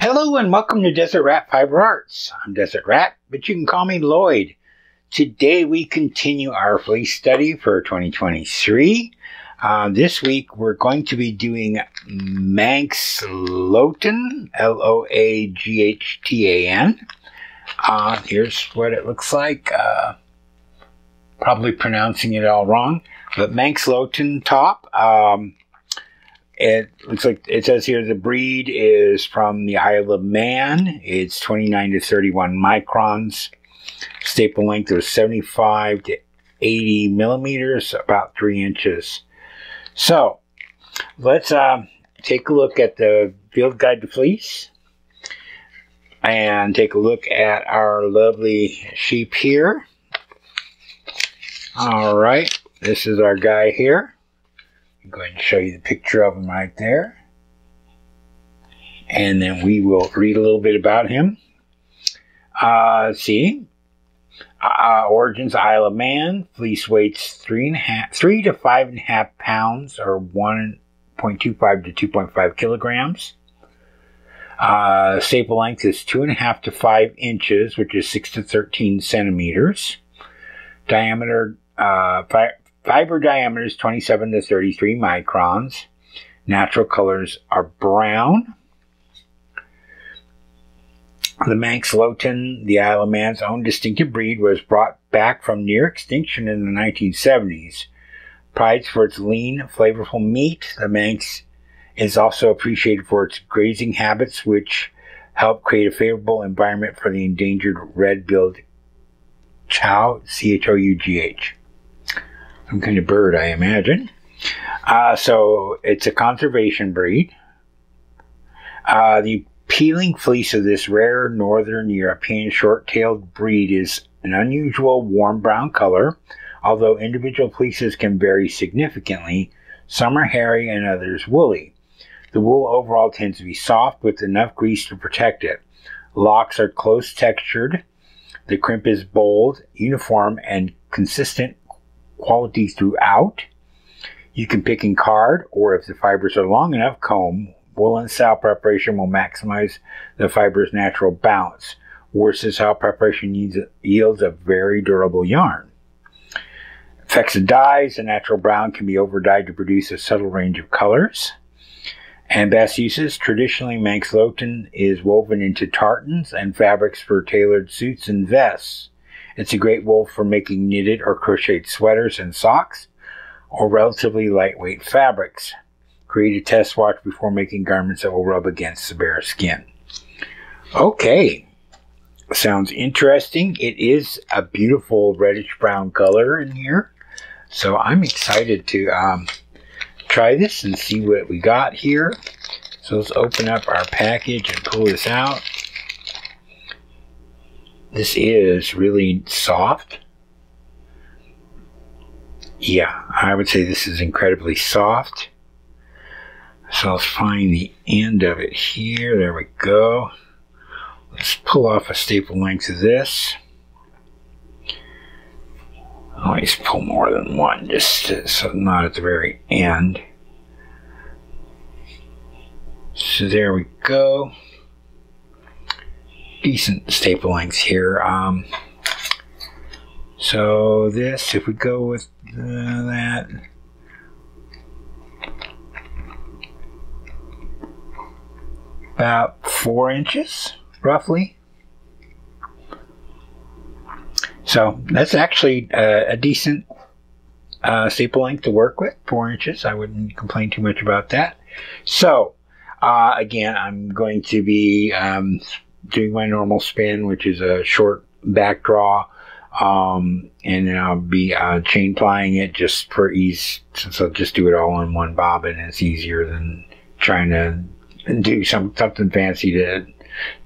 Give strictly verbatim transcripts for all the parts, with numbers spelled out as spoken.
Hello and welcome to Desert Rat Fiber Arts. I'm Desert Rat, but you can call me Lloyd. Today we continue our fleece study for twenty twenty-three. Uh, this week we're going to be doing Manx Loaghtan, L O A G H T A N. Uh, here's what it looks like. Uh, probably pronouncing it all wrong, but Manx Loaghtan top. Um, It looks like it says here the breed is from the Isle of Man. It's twenty-nine to thirty-one microns. Staple length was seventy-five to eighty millimeters, about three inches. So let's uh, take a look at the field guide to fleece and take a look at our lovely sheep here. All right, this is our guy here. Go ahead and show you the picture of him right there, and then we will read a little bit about him. Uh, see, uh, origins Isle of Man. Fleece weights three and a half, three to five and a half pounds, or one point two five to two point five kilograms. Uh, staple length is two and a half to five inches, which is six to thirteen centimeters. Diameter uh, five. Fiber diameter is twenty-seven to thirty-three microns. Natural colors are brown. The Manx Loaghtan, the Isle of Man's own distinctive breed, was brought back from near extinction in the nineteen seventies. Prized for its lean, flavorful meat, the Manx is also appreciated for its grazing habits, which help create a favorable environment for the endangered red-billed chough, C H O U G H. Some kind of bird, I imagine. Uh, so it's a conservation breed. Uh, the peeling fleece of this rare northern European short-tailed breed is an unusual warm brown color, although individual fleeces can vary significantly. Some are hairy and others woolly. The wool overall tends to be soft with enough grease to protect it. Locks are close textured. The crimp is bold, uniform, and consistent quality throughout. You can pick and card, or if the fibers are long enough, comb. Wool and sow preparation will maximize the fiber's natural balance. Worsted sow preparation yields a very durable yarn. Effects of dyes: a natural brown can be over dyed to produce a subtle range of colors. And best uses: traditionally, Manx Loaghtan is woven into tartans and fabrics for tailored suits and vests. It's a great wool for making knitted or crocheted sweaters and socks, or relatively lightweight fabrics. Create a test swatch before making garments that will rub against the bare skin. Okay, sounds interesting. It is a beautiful reddish brown color in here, so I'm excited to um, try this and see what we got here. So let's open up our package and pull this out. This is really soft. Yeah, I would say this is incredibly soft. So let's find the end of it here. There we go. Let's pull off a staple length of this. Always pull more than one, just to, so not at the very end. So there we go. Decent staple lengths here. Um, so this, if we go with uh, that, about four inches roughly. So that's actually uh, a decent uh, staple length to work with, four inches. I wouldn't complain too much about that. So uh, again, I'm going to be um, doing my normal spin, which is a short back draw, um, and then I'll be uh, chain plying it just for ease, since I'll just do it all in one bobbin. It's easier than trying to do some something fancy to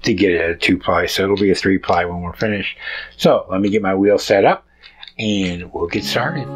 to get a two ply. So it'll be a three ply when we're finished. So let me get my wheel set up, and we'll get started.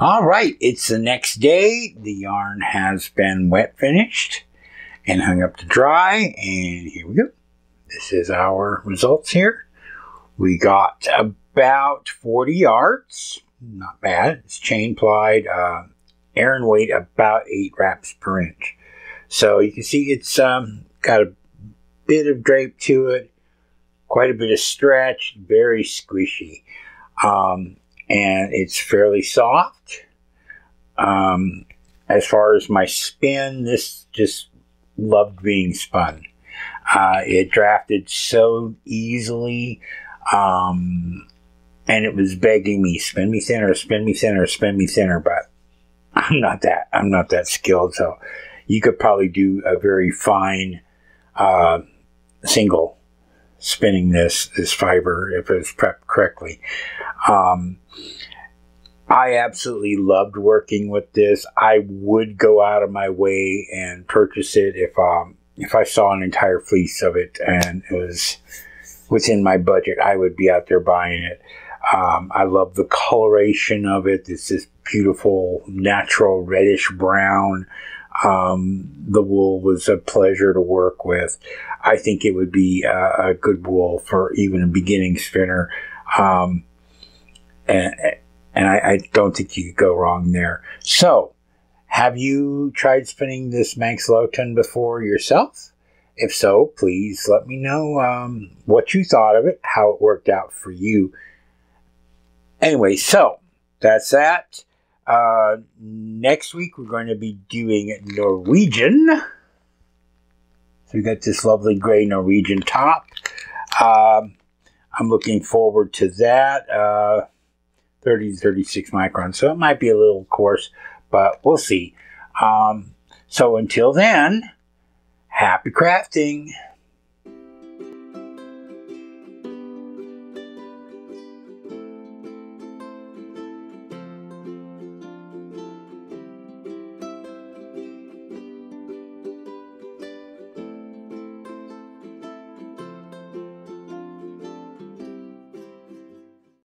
All right, it's the next day. The yarn has been wet finished and hung up to dry, and here we go. This is our results here. We got about forty yards, not bad. It's chain plied, uh, Aran weight about eight wraps per inch. So you can see it's um, got a bit of drape to it, quite a bit of stretch, very squishy, um, and it's fairly soft. Um, as far as my spin, this just loved being spun. Uh, it drafted so easily, um, and it was begging me, spin me thinner, spin me thinner, spin me thinner, but I'm not that, I'm not that skilled, so you could probably do a very fine, uh, single spinning this, this fiber if it was prepped correctly. Um, I absolutely loved working with this. I would go out of my way and purchase it if, um, if I saw an entire fleece of it and it was within my budget, I would be out there buying it. Um, I love the coloration of it. It's this beautiful, natural reddish brown. Um, the wool was a pleasure to work with. I think it would be a, a good wool for even a beginning spinner. Um, and and I, I don't think you could go wrong there. So, have you tried spinning this Manx Loaghtan before yourself? If so, please let me know um, what you thought of it, how it worked out for you. Anyway, so that's that. Uh, next week, we're going to be doing Norwegian. So we got this lovely gray Norwegian top. Um, I'm looking forward to that. Uh, thirty to thirty-six microns. So it might be a little coarse, but we'll see. Um, so until then, happy crafting.